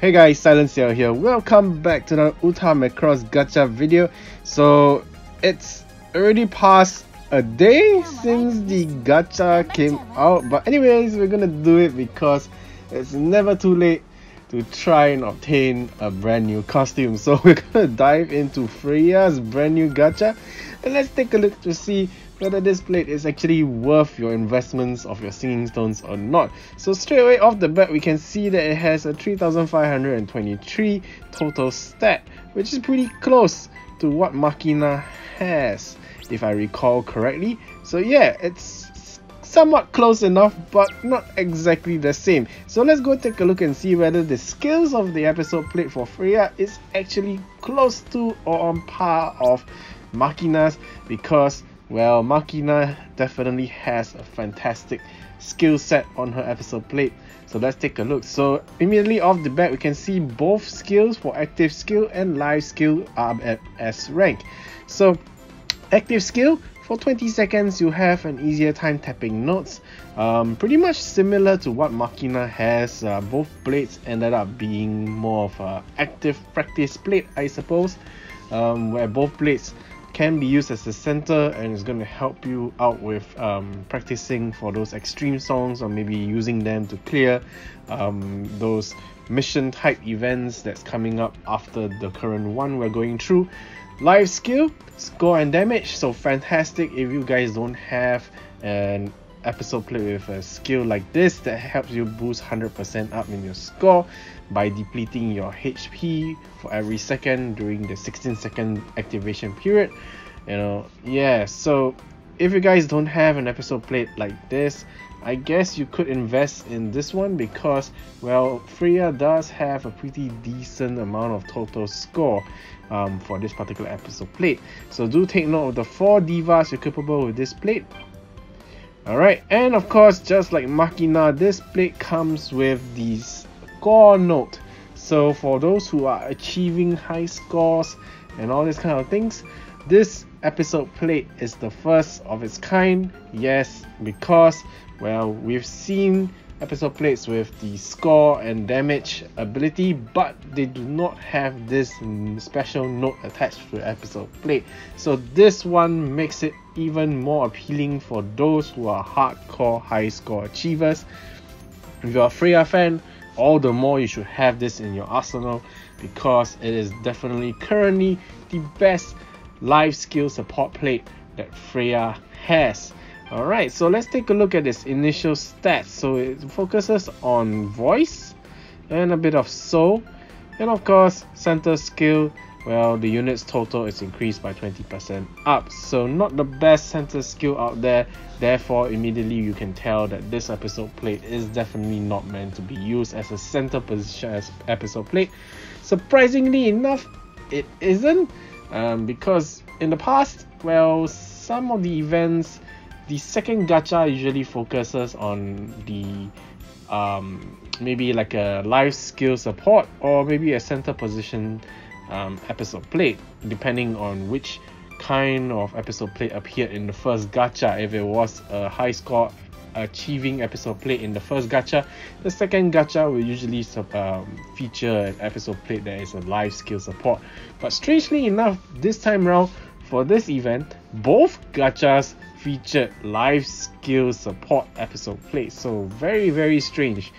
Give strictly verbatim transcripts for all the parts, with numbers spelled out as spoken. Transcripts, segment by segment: Hey guys, SilentCiel here. Welcome back to the Uta Macross gacha video. So it's already past a day since the gacha came out, but anyways, we're gonna do it because it's never too late to try and obtain a brand new costume. So we're gonna dive into Freya's brand new gacha and let's take a look to see whether this plate is actually worth your investments of your singing stones or not. So straight away off the bat, we can see that it has a three thousand five hundred twenty-three total stat, which is pretty close to what Makina has, if I recall correctly. So yeah, it's somewhat close enough, but not exactly the same. So let's go take a look and see whether the skills of the episode plate for Freya is actually close to or on par of Makina's, because well, Makina definitely has a fantastic skill set on her episode plate. So let's take a look. So immediately off the bat, we can see both skills for active skill and live skill are at S rank. So active skill, for twenty seconds you have an easier time tapping notes. Um, pretty much similar to what Makina has. Uh, both blades ended up being more of an active practice plate, I suppose, um, where both blades can be used as a center, and it's going to help you out with um, practicing for those extreme songs, or maybe using them to clear um, those mission type events that's coming up after the current one we're going through. Life skill, score and damage, so fantastic if you guys don't have an episode plate with a skill like this that helps you boost one hundred percent up in your score by depleting your H P for every second during the sixteen second activation period. You know, yeah, so if you guys don't have an episode plate like this, I guess you could invest in this one, because well, Freya does have a pretty decent amount of total score um, for this particular episode plate. So do take note of the four divas equipable with this plate. Alright, and of course, just like Makina, this plate comes with the score note. So for those who are achieving high scores and all these kind of things, this episode plate is the first of its kind. Yes, because well, we've seen episode plates with the score and damage ability, but they do not have this special note attached to the episode plate. So this one makes it even more appealing for those who are hardcore high score achievers. If you're a Freya fan, all the more you should have this in your arsenal, because it is definitely currently the best live skill support plate that Freya has. Alright, so let's take a look at its initial stats. So it focuses on voice and a bit of soul, and of course center skill. Well, the unit's total is increased by twenty percent up, so not the best center skill out there. Therefore, immediately you can tell that this episode plate is definitely not meant to be used as a center position as episode plate. Surprisingly enough, it isn't, um, because in the past, well, some of the events, the second gacha usually focuses on the um, maybe like a life skill support or maybe a center position Um, episode plate, depending on which kind of episode plate appeared in the first gacha. If it was a high score achieving episode plate in the first gacha, the second gacha will usually um, feature an episode plate that is a live skill support. But strangely enough, this time around for this event, both gachas featured live skill support episode plates. So very very strange,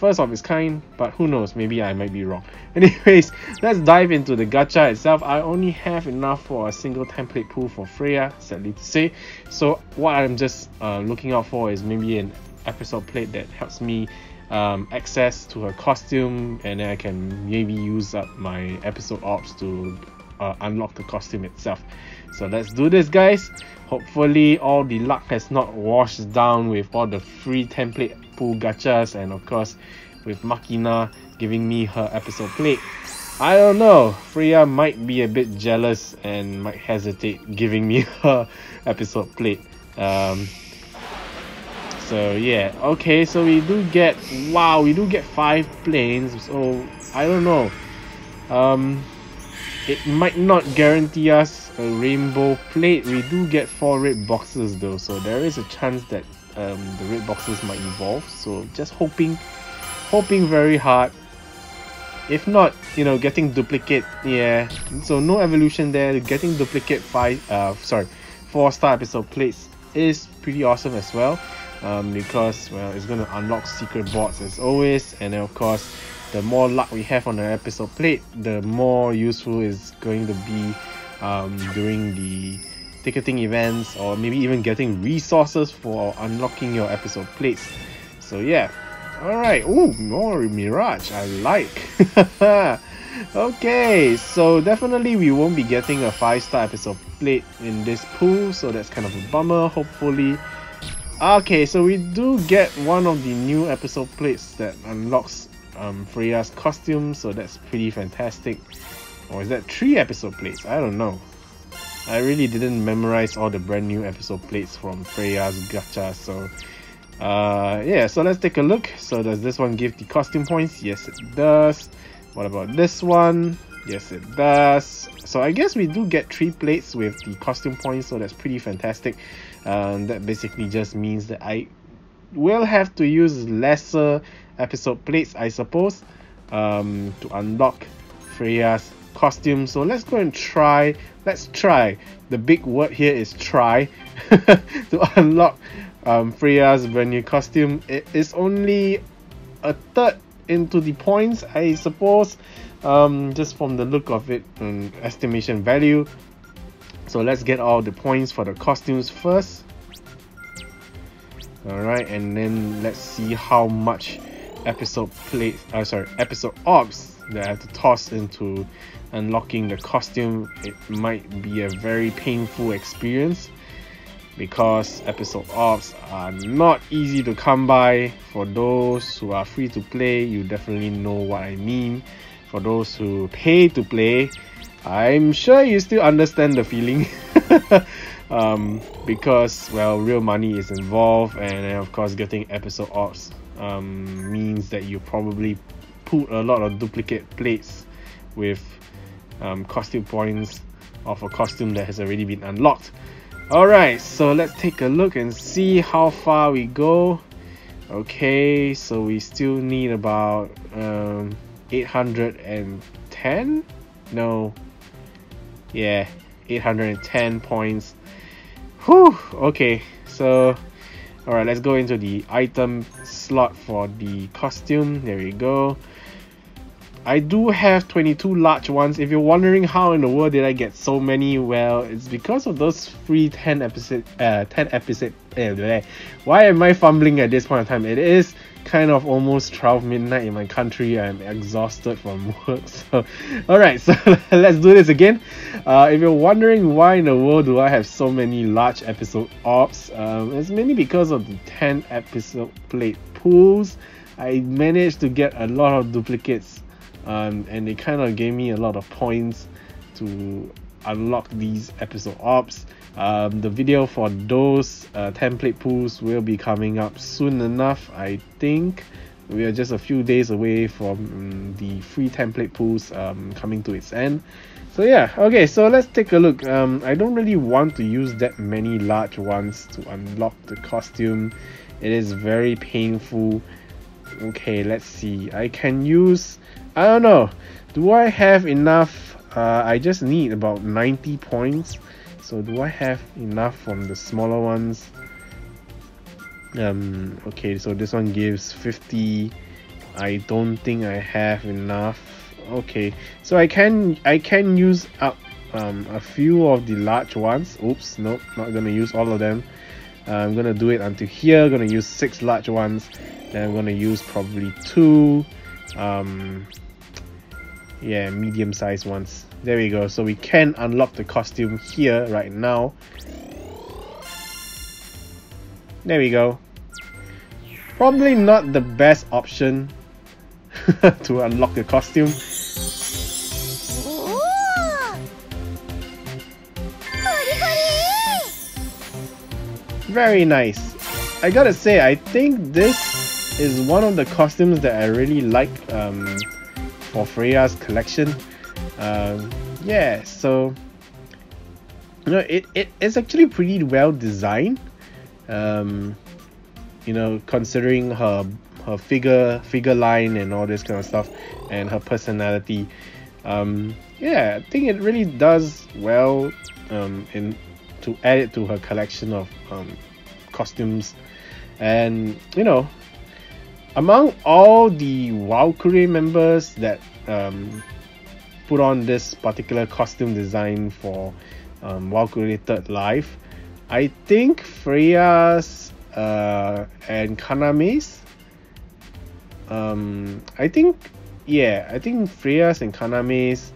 first of its kind, but who knows, maybe I might be wrong. Anyways, let's dive into the gacha itself. I only have enough for a single template pool for Freya, sadly to say. So what I'm just uh, looking out for is maybe an episode plate that helps me um, access to her costume, and then I can maybe use up my episode ops to uh, unlock the costume itself. So let's do this guys. Hopefully all the luck has not washed down with all the free template pool gachas, and of course with Makina giving me her episode plate, I don't know, Freya might be a bit jealous and might hesitate giving me her episode plate. Um, so yeah, okay, so we do get, wow, we do get five planes, so I don't know, um, it might not guarantee us a rainbow plate. We do get four red boxes though, so there is a chance that Um, the red boxes might evolve. So just hoping hoping very hard If not, you know, getting duplicate, yeah. So no evolution there. Getting duplicate five, uh, sorry, four-star episode plates is pretty awesome as well, um, because well, it's gonna unlock secret boards as always, and then of course, the more luck we have on the episode plate, the more useful it's going to be um, during the ticketing events, or maybe even getting resources for unlocking your episode plates. So yeah. Alright, oh, more Mirage, I like. Okay, so definitely we won't be getting a five-star episode plate in this pool, so that's kind of a bummer, hopefully. Okay, so we do get one of the new episode plates that unlocks um, Freya's costume, so that's pretty fantastic. Or is that three episode plates? I don't know. I really didn't memorize all the brand new episode plates from Freya's gacha, so... Uh, yeah, so let's take a look. So does this one give the costume points? Yes, it does. What about this one? Yes, it does. So I guess we do get three plates with the costume points, so that's pretty fantastic. Um, that basically just means that I will have to use lesser episode plates, I suppose, um, to unlock Freya's costume. So let's go and try. Let's try. The big word here is try to unlock Um, Freya's brand new costume. It is only a third into the points, I suppose, um, just from the look of it and estimation value. So let's get all the points for the costumes first. Alright, and then let's see how much episode plate, uh, sorry, episode orbs that I have to toss into unlocking the costume. It might be a very painful experience, because episode orbs are not easy to come by. For those who are free to play, you definitely know what I mean. For those who pay to play, I'm sure you still understand the feeling. um, because, well, real money is involved, and of course getting episode orbs um, means that you probably put a lot of duplicate plates with um, costume points of a costume that has already been unlocked. Alright, so let's take a look and see how far we go. Okay, so we still need about um, eight hundred ten? No. Yeah, eight hundred ten points. Whew, okay, so alright, let's go into the item slot for the costume. There we go. I do have twenty-two large ones. If you're wondering how in the world did I get so many, well, it's because of those free ten episode, uh, ten episode, uh, why am I fumbling at this point in time? It is kind of almost twelve midnight in my country. I'm exhausted from work. So, alright, so let's do this again. Uh, if you're wondering why in the world do I have so many large episode orbs, um, it's mainly because of the ten episode plate pools. I managed to get a lot of duplicates. Um, and they kind of gave me a lot of points to unlock these episode orbs. Um, the video for those uh, template pools will be coming up soon enough, I think. We are just a few days away from um, the free template pools um, coming to its end. So yeah, okay, so let's take a look. Um, I don't really want to use that many large ones to unlock the costume. It is very painful. Okay, let's see. I can use... I don't know. Do I have enough? Uh, I just need about ninety points. So do I have enough from the smaller ones? Um. Okay, so this one gives fifty. I don't think I have enough. Okay, so I can I can use up um a few of the large ones. Oops, nope, not gonna use all of them. Uh, I'm gonna do it until here. Gonna use six large ones. Then I'm gonna use probably two. Um, yeah, medium-sized ones. There we go. So we can unlock the costume here right now. There we go. Probably not the best option to unlock the costume. Very nice. I gotta say, I think this is one of the costumes that I really like um, for Freya's collection. Um, yeah, so you know, it, it is actually pretty well designed. Um, you know, considering her her figure figure line and all this kind of stuff, and her personality. Um, yeah, I think it really does well um, in to add it to her collection of um, costumes. And you know, among all the Walküre members that um, put on this particular costume design for um, Walküre Third Life, I think Freya's uh, and Kaname's, um, I think, yeah, I think Freya's and Kaname's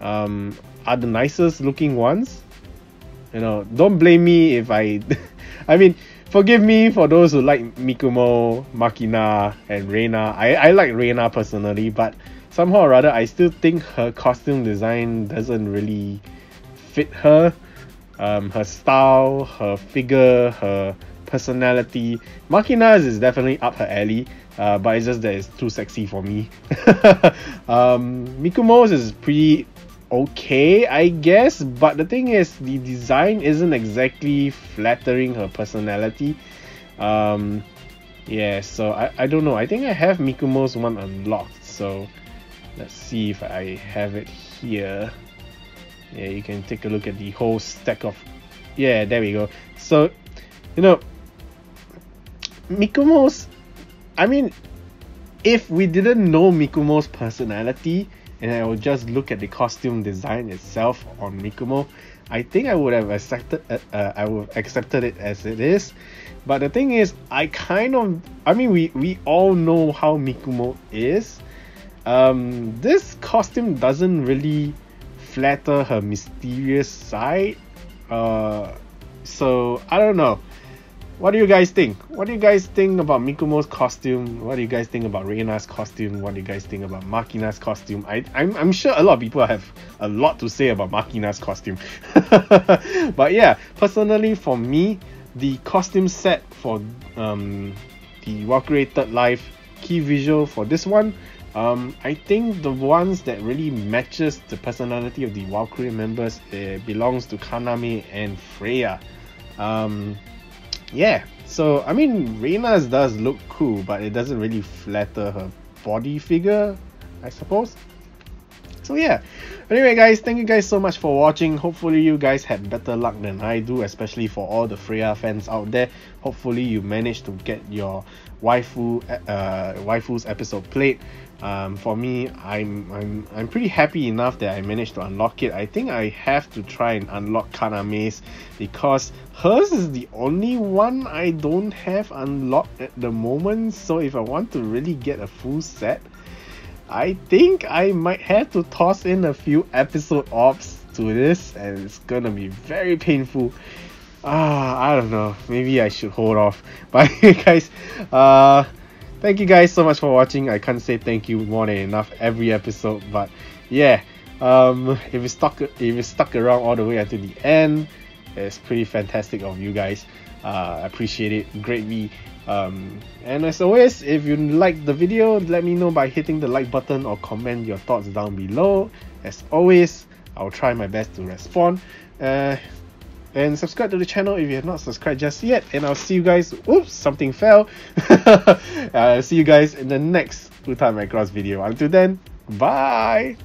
um, are the nicest looking ones. You know, don't blame me if I, I mean, forgive me for those who like Mikumo, Makina, and Reina. I, I like Reina personally, but somehow or other, I still think her costume design doesn't really fit her. Um, her style, her figure, her personality. Makina's is definitely up her alley, uh, but it's just that it's too sexy for me. um, Mikumo's is pretty okay, I guess, but the thing is, the design isn't exactly flattering her personality. Um, yeah, so I, I don't know. I think I have Mikumo's one unlocked, so let's see if I have it here. Yeah, you can take a look at the whole stack of... Yeah, there we go. So, you know, Mikumo's... I mean, if we didn't know Mikumo's personality, and I would just look at the costume design itself on Mikumo, I think I would have accepted uh, uh, I would have accepted it as it is. But the thing is, I kind of I mean we we all know how Mikumo is. Um, this costume doesn't really flatter her mysterious side. Uh, so I don't know. What do you guys think? What do you guys think about Mikumo's costume? What do you guys think about Reina's costume? What do you guys think about Makina's costume? I, I'm, I'm sure a lot of people have a lot to say about Makina's costume. But yeah, personally for me, the costume set for um, the Walküre Third Life key visual for this one, um, I think the ones that really matches the personality of the Walküre members uh, belongs to Kaname and Freya. Um, Yeah, so I mean, Reina's does look cool, but it doesn't really flatter her body figure, I suppose. So yeah, anyway guys, thank you guys so much for watching. Hopefully you guys had better luck than I do, especially for all the Freya fans out there. Hopefully you managed to get your waifu uh, waifu's episode played. Um, for me, I'm, I'm, I'm pretty happy enough that I managed to unlock it. I think I have to try and unlock Kaname's, because hers is the only one I don't have unlocked at the moment. So if I want to really get a full set, I think I might have to toss in a few episode ops to this, and it's gonna be very painful. Ah, uh, I don't know. Maybe I should hold off. But anyway, guys, uh, thank you guys so much for watching. I can't say thank you more than enough every episode. But yeah, um, if you stuck if you stuck around all the way until the end, it's pretty fantastic of you guys. Uh, I appreciate it greatly. Um, and as always, if you liked the video, let me know by hitting the like button or comment your thoughts down below. As always, I'll try my best to respond. Uh, and subscribe to the channel if you have not subscribed just yet. And I'll see you guys. Oops, something fell. I'll see you guys in the next Uta Macross video. Until then, bye.